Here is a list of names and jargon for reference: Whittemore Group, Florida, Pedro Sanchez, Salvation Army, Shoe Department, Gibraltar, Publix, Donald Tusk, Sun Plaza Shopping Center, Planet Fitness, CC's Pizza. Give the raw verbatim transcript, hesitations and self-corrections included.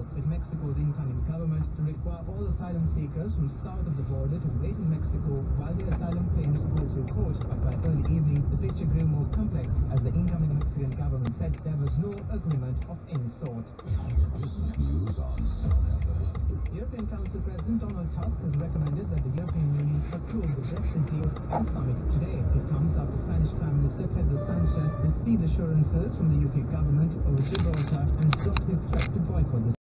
dialogue with Mexico's incoming government to require all asylum seekers from south of the border to wait in Mexico while their asylum claims go through court. But by early evening, the picture grew more complex as the incoming Mexican government said there was no agreement of any sort. European Council President Donald Tusk has recommended that the European Union approve the Brexit deal at the summit today. It comes after Spanish Prime Minister Pedro Sanchez received assurances from the U K government over Gibraltar and dropped his threat to boycott the